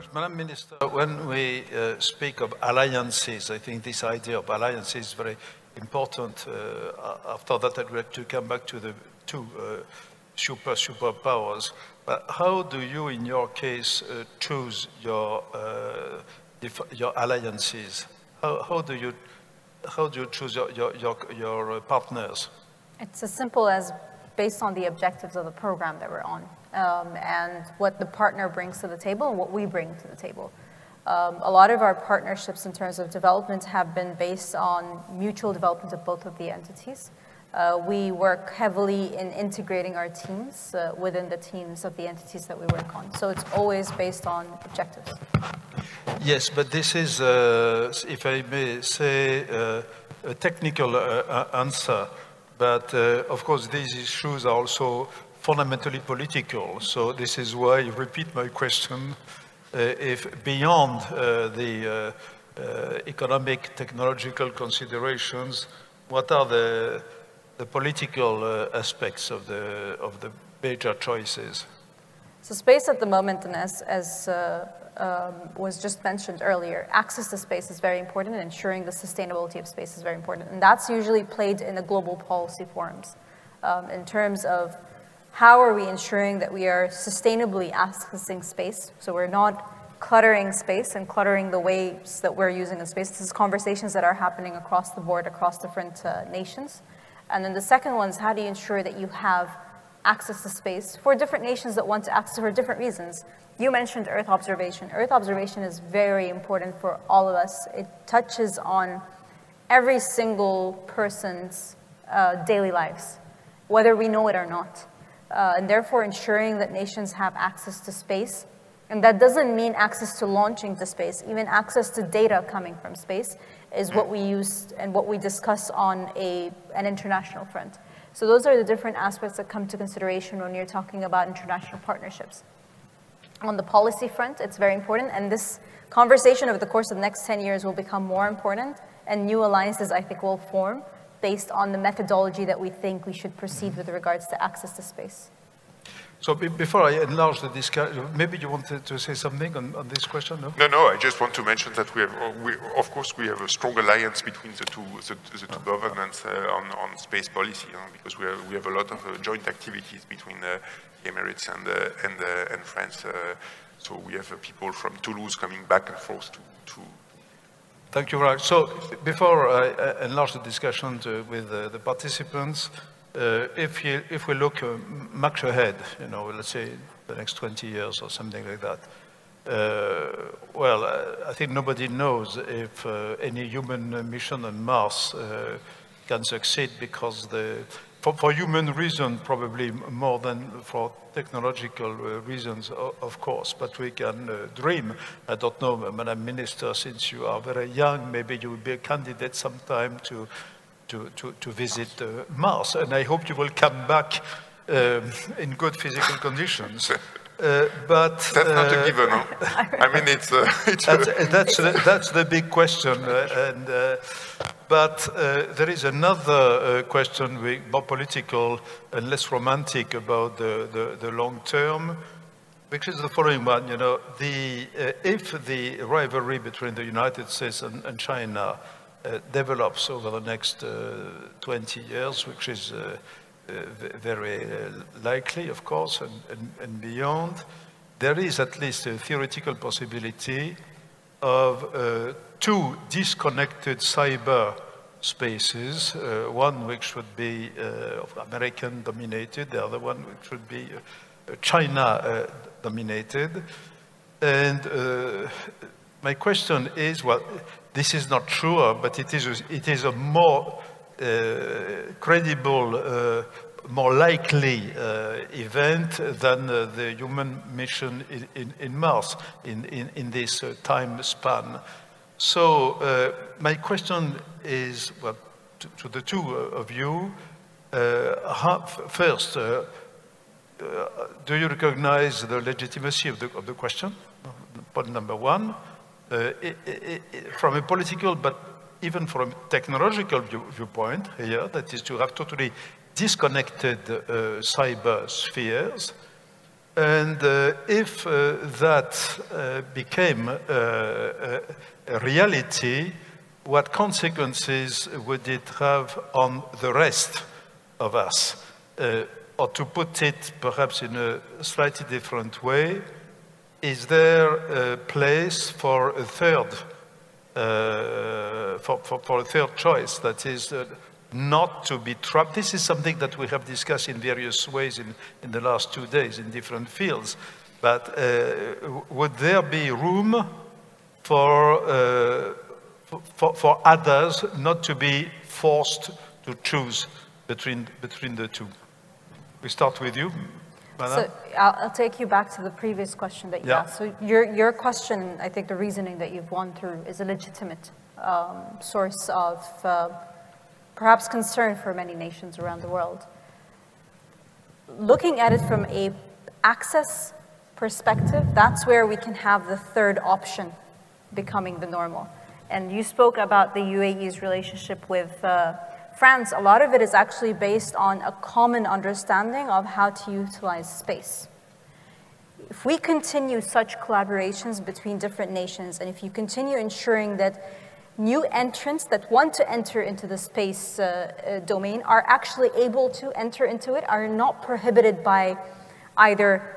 much. Madam Minister, when we speak of alliances, I think this idea of alliances is very important. After that, I'd like to come back to the two superpowers. But how do you, in your case, choose your alliances? How do you choose your partners? It's as simple as based on the objectives of the program that we're on, and what the partner brings to the table and what we bring to the table. A lot of our partnerships in terms of development have been based on mutual development of both of the entities. We work heavily in integrating our teams within the teams of the entities that we work on. So it's always based on objectives. Yes, but this is, if I may say, a technical answer. But of course, these issues are also fundamentally political. So this is why I repeat my question. If beyond the economic, technological considerations, what are the political aspects of the major choices? So space at the moment, and as was just mentioned earlier, access to space is very important, and ensuring the sustainability of space is very important. And that's usually played in the global policy forums in terms of how are we ensuring that we are sustainably accessing space, so we're not cluttering space and cluttering the ways that we're using in space. This is conversations that are happening across the board, across different nations. And then the second one is how do you ensure that you have access to space for different nations that want to access for different reasons. You mentioned Earth observation. Earth observation is very important for all of us. It touches on every single person's daily lives, whether we know it or not. And therefore ensuring that nations have access to space. And that doesn't mean access to launching to space. Even access to data coming from space is what we use and what we discuss on an international front. So those are the different aspects that come to consideration when you're talking about international partnerships. On the policy front, it's very important. And this conversation over the course of the next 10 years will become more important. And new alliances, I think, will form based on the methodology that we think we should proceed with regards to access to space. So before I enlarge the discussion, maybe you wanted to say something on this question? No? No, I just want to mention that we have, of course, we have a strong alliance between the two governments on space policy, because we have a lot of joint activities between the Emirates and France. So we have people from Toulouse coming back and forth to Thank you very much. So before I enlarge the discussion with the participants, if we look much ahead, you know, let's say the next 20 years or something like that, well, I think nobody knows if any human mission on Mars can succeed, because for human reasons probably more than for technological reasons, of course, but we can dream. I don't know, Madam Minister, since you are very young, maybe you will be a candidate sometime to visit Mars, and I hope you will come back in good physical conditions. But that's not a given. No? I mean, that's the big question. But there is another question, more political and less romantic, about the long term, which is the following one. You know, if the rivalry between the United States and China develops over the next 20 years, which is very likely, of course, and beyond, there is at least a theoretical possibility of two disconnected cyber spaces, one which would be American-dominated, the other one which would be China-dominated. And my question is, well, this is not sure, but it is a more credible, more likely event than the human mission in Mars in this time span. So my question is, well, to the two of you. First, do you recognize the legitimacy of the question? Point number one, from a political but even from a technological viewpoint here, that is to have totally disconnected cyber spheres. And if that became a reality, what consequences would it have on the rest of us? Or to put it perhaps in a slightly different way, is there a place for a third, for a third choice, that is not to be trapped? This is something that we have discussed in various ways in the last 2 days in different fields, but would there be room for others not to be forced to choose between the two? We start with you. So I'll take you back to the previous question that you asked. So your question, I think the reasoning that you've gone through is a legitimate source of perhaps concern for many nations around the world. Looking at it from an access perspective, that's where we can have the third option becoming the normal. And you spoke about the UAE's relationship with France. A lot of it is actually based on a common understanding of how to utilize space. If we continue such collaborations between different nations, and if you continue ensuring that new entrants that want to enter into the space domain are actually able to enter into it, are not prohibited by either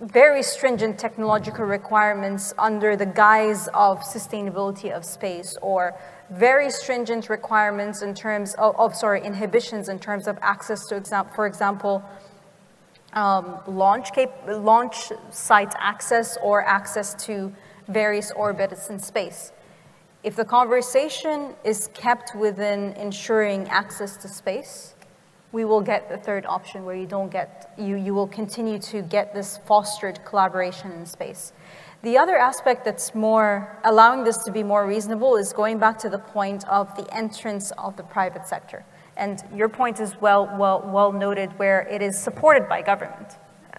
very stringent technological requirements under the guise of sustainability of space, or very stringent requirements in terms of, inhibitions in terms of access to, for example, launch site access or access to various orbits in space. If the conversation is kept within ensuring access to space, we will get the third option where you don't get, you will continue to get this fostered collaboration in space. The other aspect that's more, allowing this to be more reasonable, is going back to the point of the entrance of the private sector. And your point is well noted, where it is supported by government.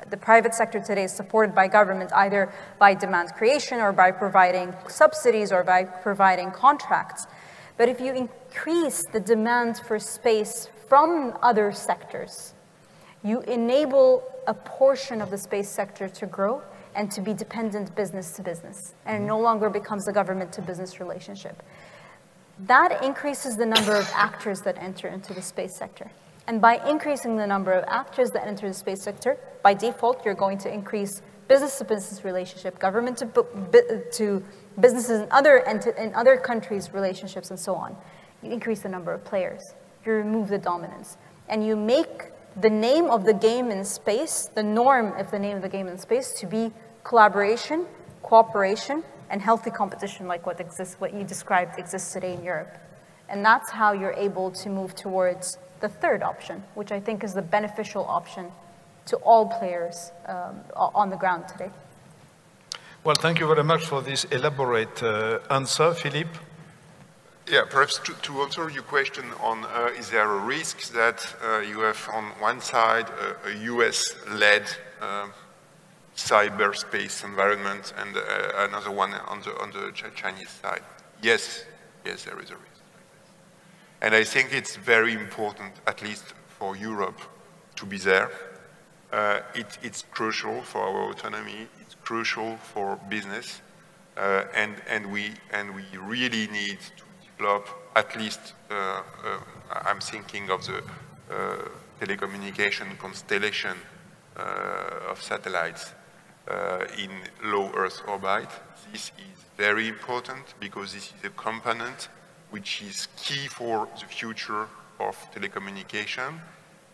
The private sector today is supported by government, either by demand creation or by providing subsidies or by providing contracts. But if you increase the demand for space from other sectors, you enable a portion of the space sector to grow and to be dependent business to business, and it no longer becomes a government to business relationship. That increases the number of actors that enter into the space sector. And by increasing the number of actors that enter the space sector, by default, you're going to increase business to business relationship, government to businesses and other countries' relationships, and so on. You increase the number of players. You remove the dominance, and you make the name of the game in space, the norm of the name of the game in space, to be collaboration, cooperation, and healthy competition, like what exists, what you described exists today in Europe. And that's how you're able to move towards the third option, which I think is the beneficial option to all players on the ground today. Well, thank you very much for this elaborate answer, Philippe. Yeah, perhaps to answer your question on is there a risk that you have on one side a US-led cyberspace environment and another one on the Chinese side? Yes, yes, there is a risk. And I think it's very important, at least for Europe, to be there. It's crucial for our autonomy. It's crucial for business, and we really need to develop, at least I'm thinking of the telecommunication constellation of satellites in low Earth orbit. This is very important because this is a component which is key for the future of telecommunication.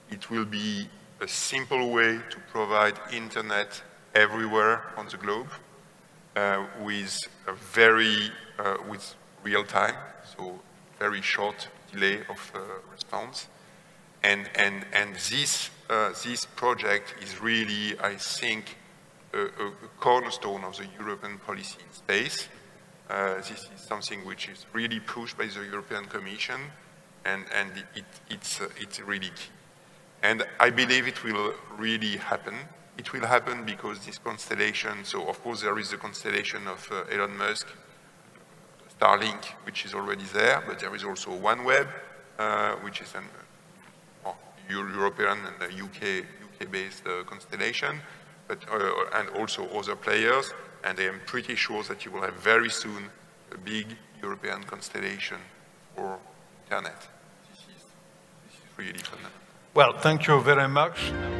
It will be a simple way to provide internet everywhere on the globe with a very with real time. So very short delay of response, and this project is really, I think, a cornerstone of the European policy in space. This is something which is really pushed by the European Commission, and it's really key. And I believe it will really happen. It will happen because this constellation. So of course there is the constellation of Elon Musk, Starlink, which is already there, but there is also OneWeb, which is an European and a UK-based constellation. but, and also other players, and I am pretty sure that you will have very soon a big European constellation for Internet. This is really fun. Well, thank you very much.